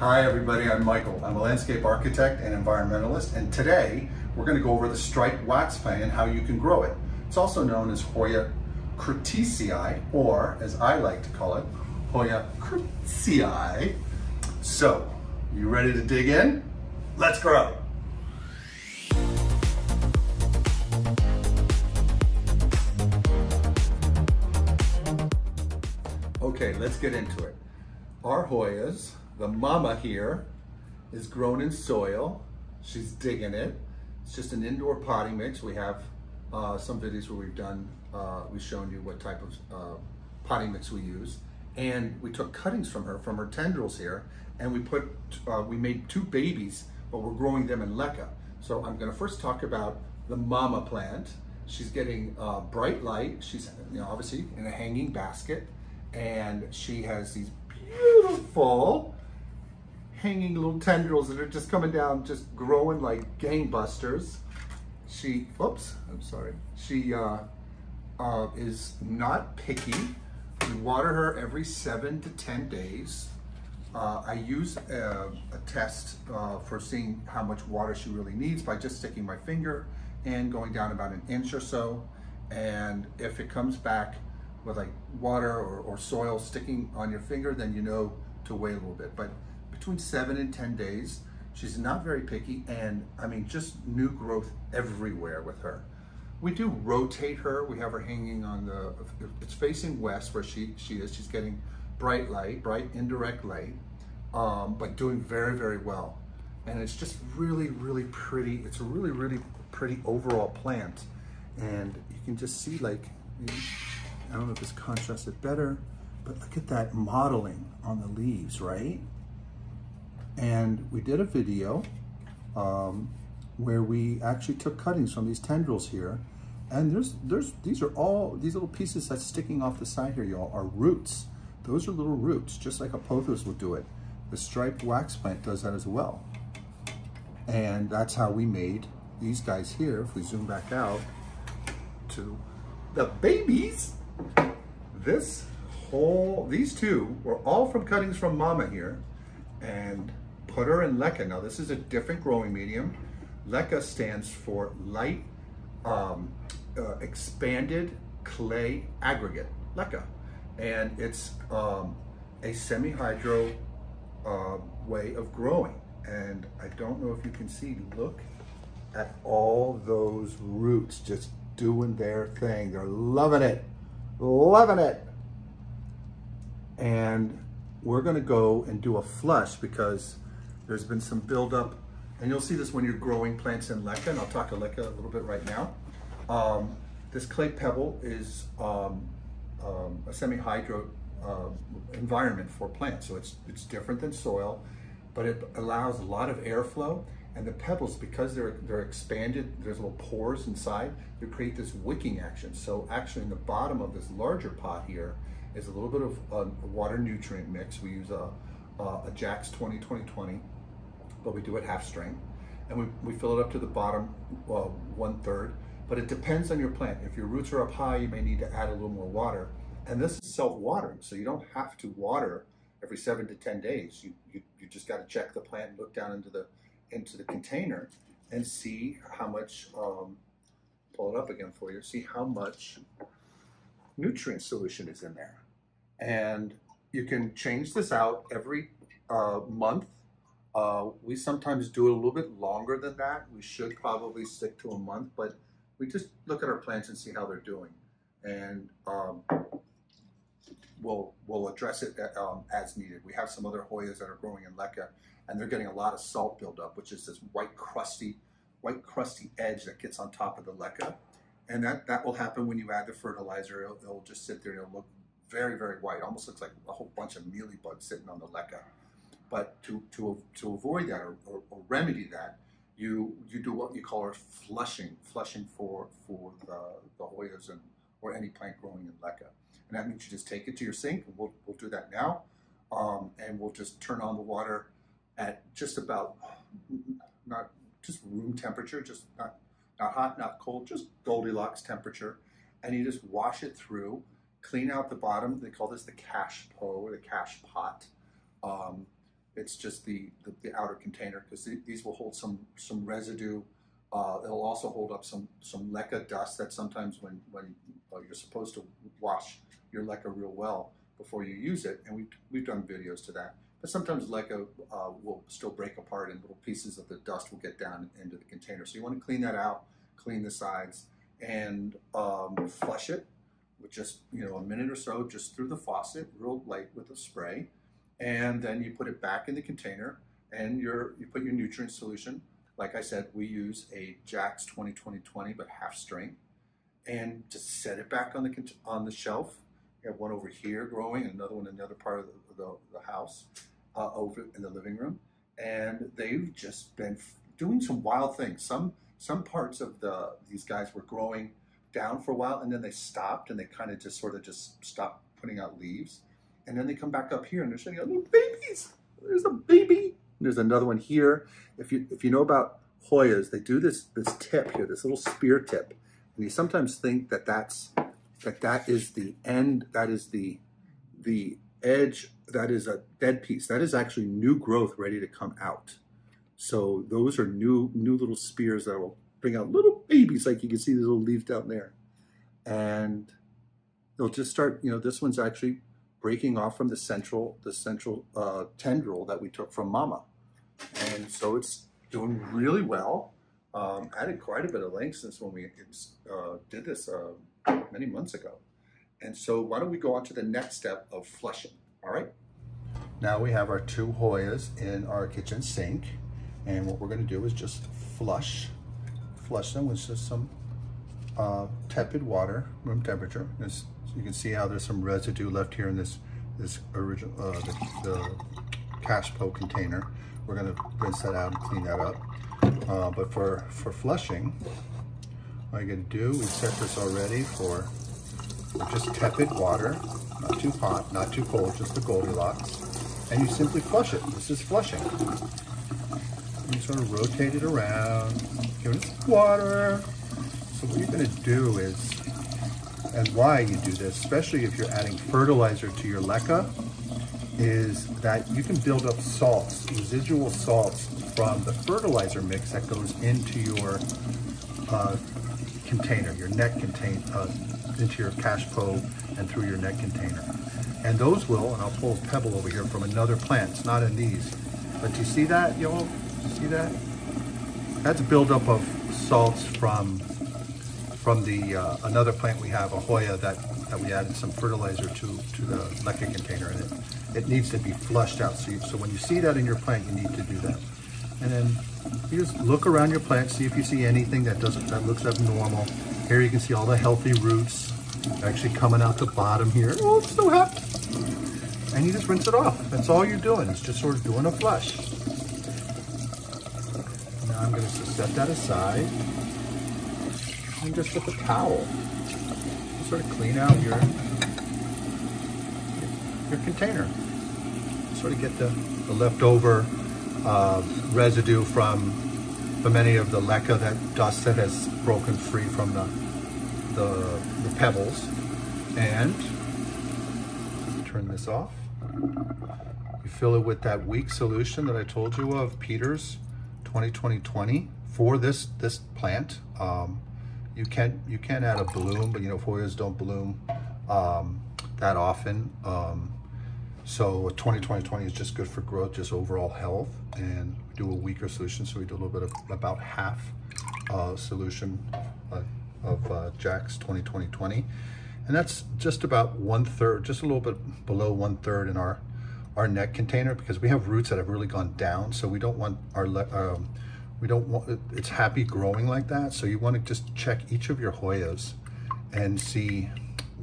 Hi everybody, I'm Michael. I'm a landscape architect and environmentalist, and today we're going to go over the striped wax plant and how you can grow it. It's also known as Hoya curtisii, or as I like to call it, Hoya curtisii. So, you ready to dig in? Let's grow! Okay, let's get into it. Our Hoyas, the mama here, is grown in soil. She's digging it. It's just an indoor potting mix. We have some videos where we've done, we've shown you what type of potting mix we use. And we took cuttings from her tendrils here, and we put, we made two babies, but we're growing them in LECA. So I'm gonna first talk about the mama plant. She's getting bright light. She's, you know, obviously in a hanging basket, and she has these beautiful hanging little tendrils that are just coming down, just growing like gangbusters. She, oops, I'm sorry. She is not picky. We water her every 7 to 10 days. I use a test for seeing how much water she really needs by just sticking my finger and going down about an inch or so. And if it comes back with like water or soil sticking on your finger, then you know to wait a little bit. But between 7 and 10 days, she's not very picky, and I mean, just new growth everywhere with her. We do rotate her. We have her hanging on the, it's facing west where she is. She's getting bright light, bright indirect light, but doing very, very well. And it's just really, really pretty. It's a really, really pretty overall plant. And you can just see, like, I don't know if it's contrasted better, but look at that modeling on the leaves, right? And we did a video where we actually took cuttings from these tendrils here, and these are all these little pieces that's sticking off the side here, y'all, are roots. Those are little roots, just like a pothos will do it. The striped wax plant does that as well, and that's how we made these guys here. If we zoom back out to the babies. These two were all from cuttings from mama here, and put her in LECA. Now this is a different growing medium. LECA stands for light expanded clay aggregate, LECA. And it's a semi-hydro way of growing. And I don't know if you can see, look at all those roots just doing their thing. They're loving it. Loving it. And we're gonna go and do a flush because there's been some buildup, and you'll see this when you're growing plants in LECA, and I'll talk to LECA a little bit right now. This clay pebble is a semi-hydro environment for plants, so it's different than soil, but it allows a lot of airflow, and the pebbles, because they're expanded, there's little pores inside, they create this wicking action. So actually in the bottom of this larger pot here is a little bit of a water nutrient mix. We use a Jack's 20-20-20, but we do it half strength. And we fill it up to the bottom, 1/3, but it depends on your plant. If your roots are up high, you may need to add a little more water. And this is self-watering, so you don't have to water every 7 to 10 days. You just gotta check the plant and look down into the container and see how much, pull it up again for you, see how much nutrient solution is in there. And you can change this out every month. We sometimes do it a little bit longer than that. We should probably stick to a month, but we just look at our plants and see how they're doing. And we'll address it as needed. We have some other Hoyas that are growing in LECA, and they're getting a lot of salt buildup, which is this white crusty edge that gets on top of the LECA. And that will happen when you add the fertilizer. It'll just sit there and it'll look very, very white. Almost looks like a whole bunch of mealybugs sitting on the LECA. But to avoid that or remedy that, you do what you call our flushing for the Hoyas and or any plant growing in LECA. And that means you just take it to your sink, and we'll do that now. And we'll just turn on the water at just about, not just room temperature, just not hot, not cold, just Goldilocks temperature. And you just wash it through, clean out the bottom. They call this the cash pot. It's just the outer container, because these will hold some residue. It'll also hold up some LECA dust that sometimes when you're supposed to wash your LECA real well before you use it, and we've done videos to that. But sometimes LECA will still break apart and little pieces of the dust will get down into the container. So you want to clean that out, clean the sides, and flush it with just, you know, a minute or so just through the faucet, real light with a spray. And then you put it back in the container and you put your nutrient solution. Like I said, we use a Jack's 20-20-20, but half string, and just set it back on the shelf. We have one over here growing, and another one in the other part of the house, over in the living room, and they've just been doing some wild things. Some parts of these guys were growing down for a while, and then they stopped, and they kind of just stopped putting out leaves, and then they come back up here, and they're showing you little babies. There's a baby. There's another one here. If you know about Hoyas, they do this tip here, this little spear tip, and you sometimes think that that is the end, that is the edge, that is a dead piece. That is actually new growth ready to come out. So those are new little spears that will bring out little babies, like you can see these little leaves down there. And they'll just start, you know, this one's actually breaking off from the central tendril that we took from Mama. And so it's doing really well. Added quite a bit of length since when we did this many months ago. And so why don't we go on to the next step of flushing, all right? Now we have our two Hoyas in our kitchen sink. And what we're gonna do is just flush them with just some tepid water, room temperature. So you can see how there's some residue left here in this original, the Caspo container. We're gonna rinse that out and clean that up. But for flushing, what I'm gonna do, we set this already for just tepid water, not too hot, not too cold, just the Goldilocks. And you simply flush it. This is flushing. And you sort of rotate it around, give it some water. So what you're gonna do is, and why you do this, especially if you're adding fertilizer to your LECA, is that you can build up salts, residual salts from the fertilizer mix that goes into your container, your net container, into your Caspo and through your net container. And those will, and I'll pull a pebble over here from another plant, it's not in these, but do you see that, y'all? See that? That's buildup of salts from the another plant we have, a Hoya, that we added some fertilizer to the LECA container, and it needs to be flushed out. So when you see that in your plant, you need to do that. And then you just look around your plant, see if you see anything that looks abnormal. Here you can see all the healthy roots actually coming out the bottom here. Oh, it's so happy! And you just rinse it off. That's all you're doing. It's just sort of doing a flush. Now I'm going to set that aside. And just with a towel, sort of clean out your container. Sort of get the leftover residue from many of the LECA, that dust that has broken free from the pebbles. And turn this off. You fill it with that weak solution that I told you of, Peter's 20-20-20, for this plant. You can add a bloom, but you know, Hoyas don't bloom that often. So 20-20-20 is just good for growth, just overall health, and we do a weaker solution. So we do a little bit of about half solution of Jack's 20-20-20. And that's just about 1/3, just a little bit below 1/3 in our net container, because we have roots that have really gone down. So we don't want we don't want, it's happy growing like that. So you want to just check each of your Hoyas and see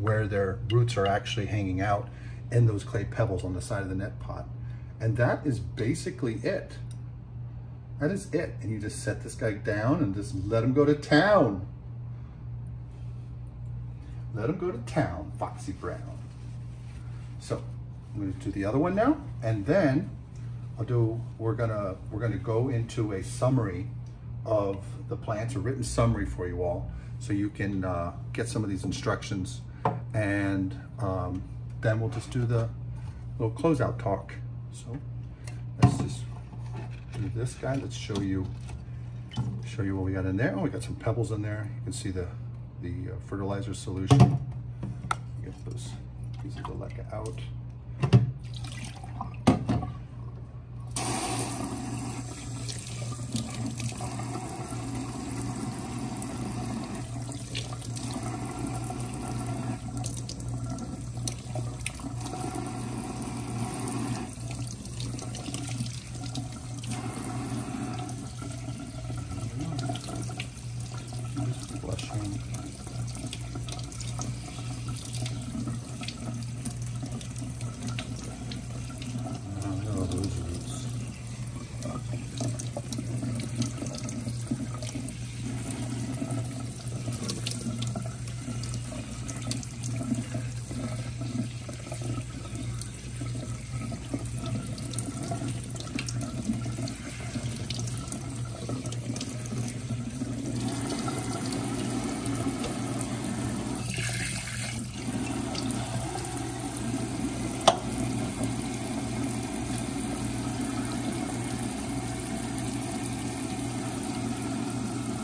where their roots are actually hanging out in those clay pebbles on the side of the net pot. And that is basically it. That is it. And you just set this guy down and just let him go to town. Let him go to town, Foxy Brown. So I'm going to do the other one now, and then we're gonna go into a summary of the plants, a written summary for you all, so you can get some of these instructions, and then we'll just do the little closeout talk. So into this guy. Let's show you what we got in there. Oh, we got some pebbles in there. You can see the fertilizer solution. Get those pieces of the LECA out.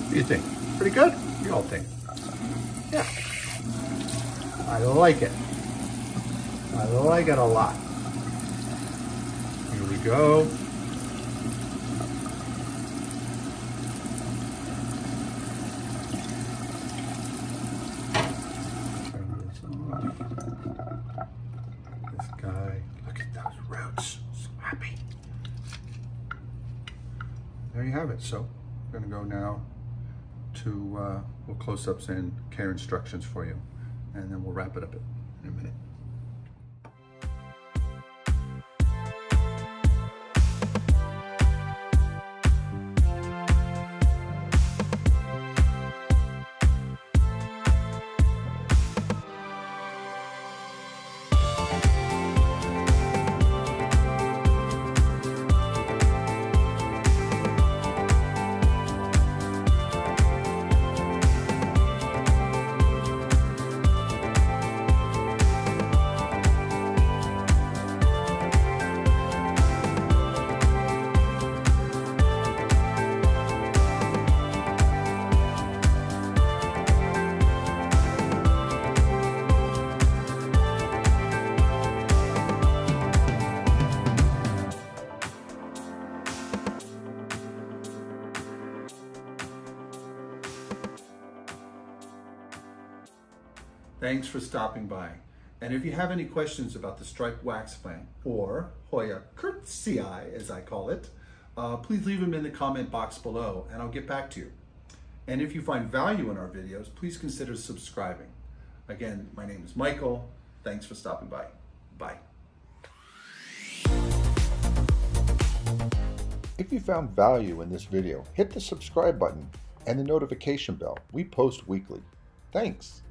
What do you think? Pretty good? What do you all think? Yeah. I like it. I like it a lot. Here we go. Turn this on. This guy. Look at those roots. So happy. There you have it. So we're going to go now to we'll close-ups and care instructions for you, and then we'll wrap it up in a minute. Thanks for stopping by. And if you have any questions about the striped wax plant, or Hoya curtisii as I call it, please leave them in the comment box below and I'll get back to you. And if you find value in our videos, please consider subscribing. Again, my name is Michael. Thanks for stopping by. Bye. If you found value in this video, hit the subscribe button and the notification bell. We post weekly. Thanks.